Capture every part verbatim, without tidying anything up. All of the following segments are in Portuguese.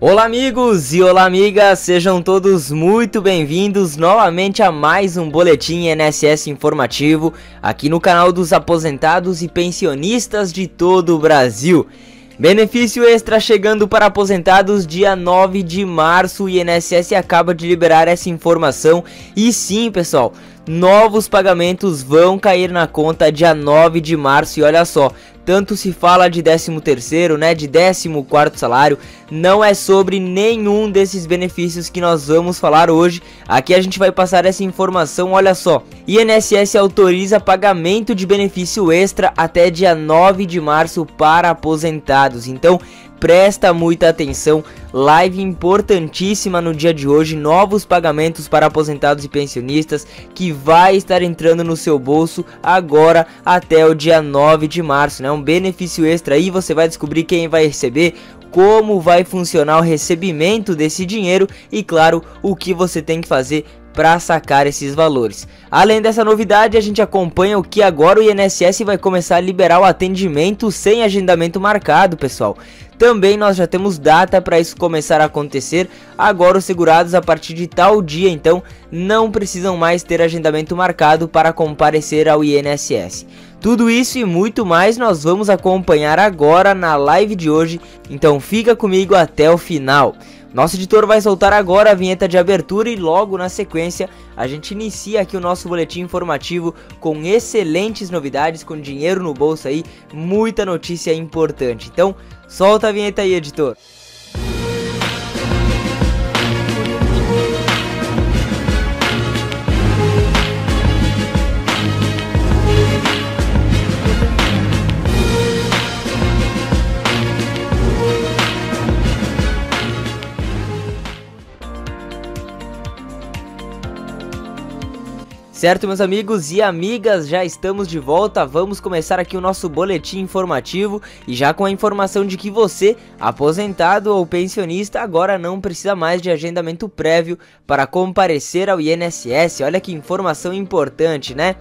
Olá amigos e olá amigas, sejam todos muito bem-vindos novamente a mais um Boletim I N S S Informativo aqui no canal dos aposentados e pensionistas de todo o Brasil. Benefício extra chegando para aposentados dia nove de março, o I N S S acaba de liberar essa informação e sim pessoal, novos pagamentos vão cair na conta dia nove de março e olha só, tanto se fala de décimo terceiro, né, de décimo quarto salário, não é sobre nenhum desses benefícios que nós vamos falar hoje, aqui a gente vai passar essa informação, olha só, I N S S autoriza pagamento de benefício extra até dia nove de março para aposentados, então presta muita atenção, live importantíssima no dia de hoje, novos pagamentos para aposentados e pensionistas que vai estar entrando no seu bolso agora até o dia nove de março, né? Um benefício extra aí, você vai descobrir quem vai receber, como vai funcionar o recebimento desse dinheiro e claro, o que você tem que fazer para sacar esses valores. Além dessa novidade, a gente acompanha o que agora o I N S S vai começar a liberar o atendimento sem agendamento marcado, pessoal. Também nós já temos data para isso começar a acontecer, agora os segurados a partir de tal dia, então, não precisam mais ter agendamento marcado para comparecer ao I N S S. Tudo isso e muito mais nós vamos acompanhar agora na live de hoje, então fica comigo até o final. Nosso editor vai soltar agora a vinheta de abertura e logo na sequência a gente inicia aqui o nosso boletim informativo com excelentes novidades, com dinheiro no bolso aí, muita notícia importante. Então, solta a vinheta aí, editor. Certo, meus amigos e amigas, já estamos de volta, vamos começar aqui o nosso boletim informativo e já com a informação de que você, aposentado ou pensionista, agora não precisa mais de agendamento prévio para comparecer ao I N S S, olha que informação importante, né?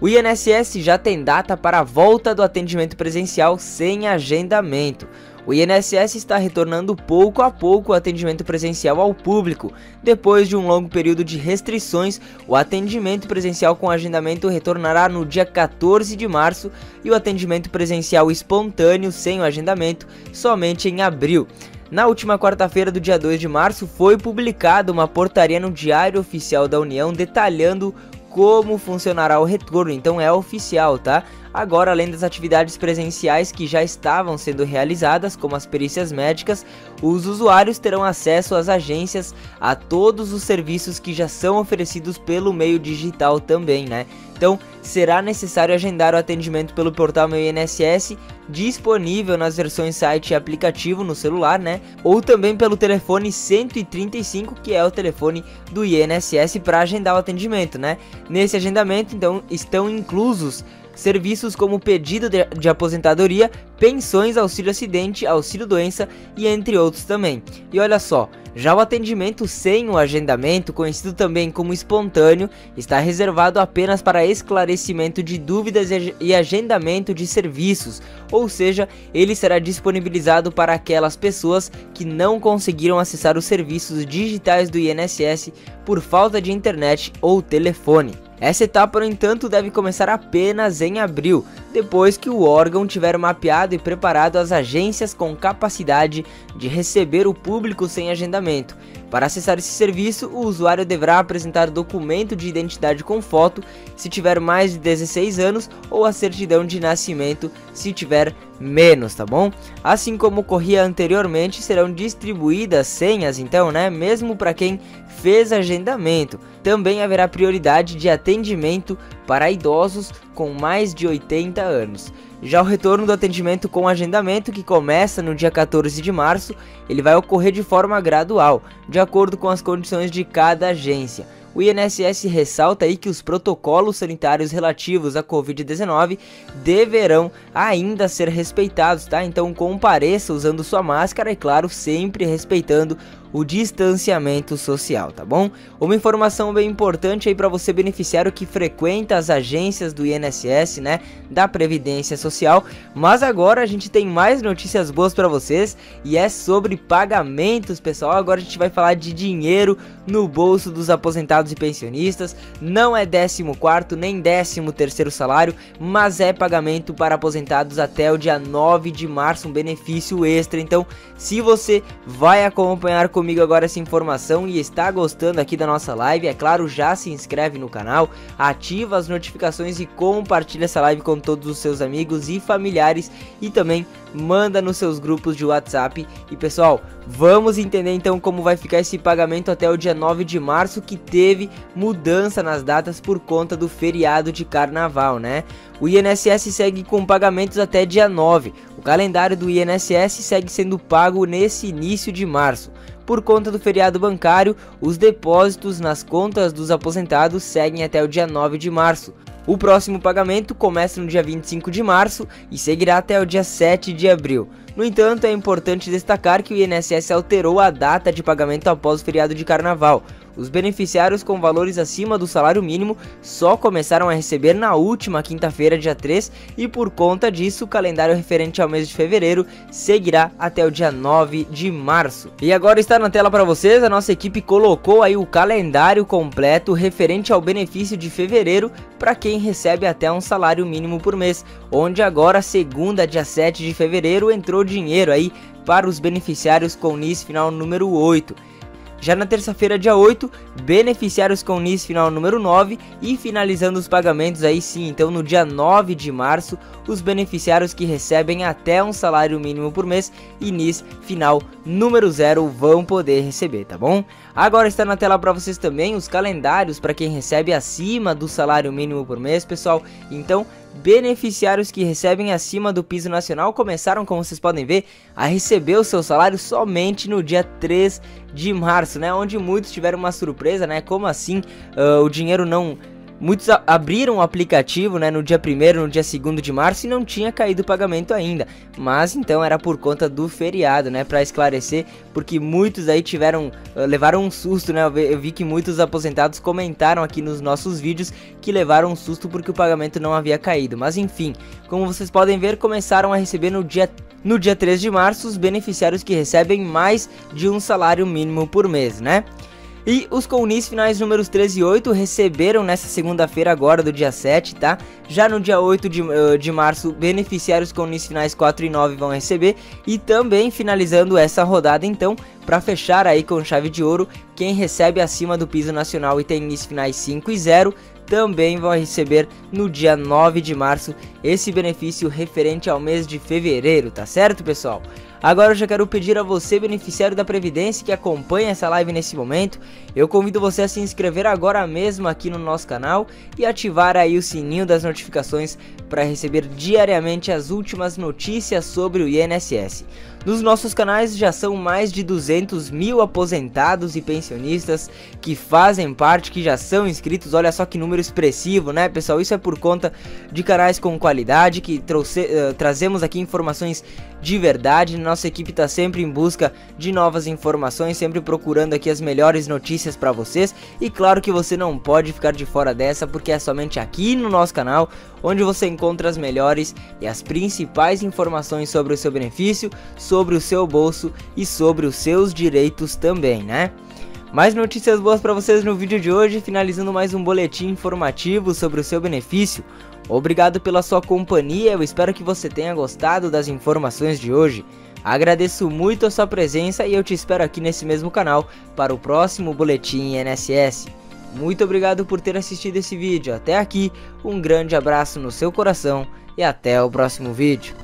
O I N S S já tem data para a volta do atendimento presencial sem agendamento. O I N S S está retornando pouco a pouco o atendimento presencial ao público. Depois de um longo período de restrições, o atendimento presencial com agendamento retornará no dia quatorze de março e o atendimento presencial espontâneo sem o agendamento somente em abril. Na última quarta-feira do dia dois de março foi publicada uma portaria no Diário Oficial da União detalhando como funcionará o retorno, então é oficial, tá? Agora, além das atividades presenciais que já estavam sendo realizadas, como as perícias médicas, os usuários terão acesso às agências, a todos os serviços que já são oferecidos pelo meio digital também, né? Então, será necessário agendar o atendimento pelo portal Meu I N S S, disponível nas versões site e aplicativo no celular, né? Ou também pelo telefone cento e trinta e cinco, que é o telefone do I N S S para agendar o atendimento, né? Nesse agendamento, então, estão inclusos serviços como pedido de, de aposentadoria, pensões, auxílio-acidente, auxílio-doença e entre outros também. E olha só, já o atendimento sem o agendamento, conhecido também como espontâneo, está reservado apenas para esclarecimento de dúvidas e agendamento de serviços, ou seja, ele será disponibilizado para aquelas pessoas que não conseguiram acessar os serviços digitais do I N S S por falta de internet ou telefone. Essa etapa, no entanto, deve começar apenas em abril, depois que o órgão tiver mapeado e preparado as agências com capacidade de receber o público sem agendamento. Para acessar esse serviço, o usuário deverá apresentar documento de identidade com foto, se tiver mais de dezesseis anos, ou a certidão de nascimento, se tiver menos, tá bom? Assim como ocorria anteriormente, serão distribuídas senhas, então, né? Mesmo para quem fez agendamento. Também haverá prioridade de atendimento para idosos com mais de oitenta anos. Já o retorno do atendimento com agendamento, que começa no dia quatorze de março, ele vai ocorrer de forma gradual, de acordo com as condições de cada agência. O I N S S ressalta aí que os protocolos sanitários relativos à Covid dezenove deverão ainda ser respeitados, tá? Então compareça usando sua máscara e, claro, sempre respeitando o distanciamento social, tá bom? Uma informação bem importante aí para você, beneficiário que frequenta as agências do I N S S, né, da Previdência Social. Mas agora a gente tem mais notícias boas para vocês, e é sobre pagamentos, pessoal. Agora a gente vai falar de dinheiro no bolso dos aposentados e pensionistas. Não é décimo quarto nem décimo terceiro salário, mas é pagamento para aposentados até o dia nove de março, um benefício extra. Então, se você vai acompanhar comigo agora essa informação e está gostando aqui da nossa live, é claro, já se inscreve no canal, ativa as notificações e compartilha essa live com todos os seus amigos e familiares, e também manda nos seus grupos de WhatsApp. E pessoal, vamos entender então como vai ficar esse pagamento até o dia nove de março, que teve mudança nas datas por conta do feriado de carnaval, né? O I N S S segue com pagamentos até dia nove. O calendário do I N S S segue sendo pago nesse início de março. Por conta do feriado bancário, os depósitos nas contas dos aposentados seguem até o dia nove de março. O próximo pagamento começa no dia vinte e cinco de março e seguirá até o dia sete de abril. No entanto, é importante destacar que o I N S S alterou a data de pagamento após o feriado de carnaval. Os beneficiários com valores acima do salário mínimo só começaram a receber na última quinta-feira, dia três, e por conta disso, o calendário referente ao mês de fevereiro seguirá até o dia nove de março. E agora está na tela para vocês, a nossa equipe colocou aí o calendário completo referente ao benefício de fevereiro para quem recebe até um salário mínimo por mês, onde agora, segunda, dia sete de fevereiro, entrou dinheiro aí para os beneficiários com N I S final número oito. Já na terça-feira, dia oito, beneficiários com N I S final número nove, e finalizando os pagamentos aí sim, então no dia nove de março, os beneficiários que recebem até um salário mínimo por mês e N I S final número zero vão poder receber, tá bom? Agora está na tela para vocês também os calendários para quem recebe acima do salário mínimo por mês, pessoal. Então, beneficiários que recebem acima do piso nacional começaram, como vocês podem ver, a receber o seu salário somente no dia três de março, né? Onde muitos tiveram uma surpresa, né? Como assim uh, o dinheiro não... Muitos abriram o aplicativo, né, no dia primeiro, no dia segundo de março, e não tinha caído o pagamento ainda. Mas então era por conta do feriado, né, para esclarecer, porque muitos aí tiveram, levaram um susto, né? Eu vi que muitos aposentados comentaram aqui nos nossos vídeos que levaram um susto porque o pagamento não havia caído. Mas enfim, como vocês podem ver, começaram a receber no dia No dia três de março os beneficiários que recebem mais de um salário mínimo por mês, né? E os com N I S finais números treze e oito receberam nessa segunda-feira agora do dia sete, tá? Já no dia oito de março, beneficiários com N I S finais quatro e nove vão receber. E também finalizando essa rodada, então, para fechar aí com chave de ouro, quem recebe acima do piso nacional e tem N I S finais cinco e zero também vão receber no dia nove de março esse benefício referente ao mês de fevereiro, tá certo, pessoal? Agora eu já quero pedir a você, beneficiário da Previdência, que acompanha essa live nesse momento, eu convido você a se inscrever agora mesmo aqui no nosso canal e ativar aí o sininho das notificações para receber diariamente as últimas notícias sobre o I N S S. Nos nossos canais já são mais de duzentos mil aposentados e pensionistas que fazem parte, que já são inscritos. Olha só que número expressivo, né, pessoal? Isso é por conta de canais com qualidade, que trouxe, uh, trazemos aqui informações de verdade. Nossa equipe está sempre em busca de novas informações, sempre procurando aqui as melhores notícias para vocês. E claro que você não pode ficar de fora dessa, porque é somente aqui no nosso canal onde você encontra as melhores e as principais informações sobre o seu benefício, sobre o seu bolso e sobre os seus direitos também, né? Mais notícias boas para vocês no vídeo de hoje, finalizando mais um boletim informativo sobre o seu benefício. Obrigado pela sua companhia, eu espero que você tenha gostado das informações de hoje. Agradeço muito a sua presença e eu te espero aqui nesse mesmo canal para o próximo Boletim I N S S. Muito obrigado por ter assistido esse vídeo até aqui, um grande abraço no seu coração e até o próximo vídeo.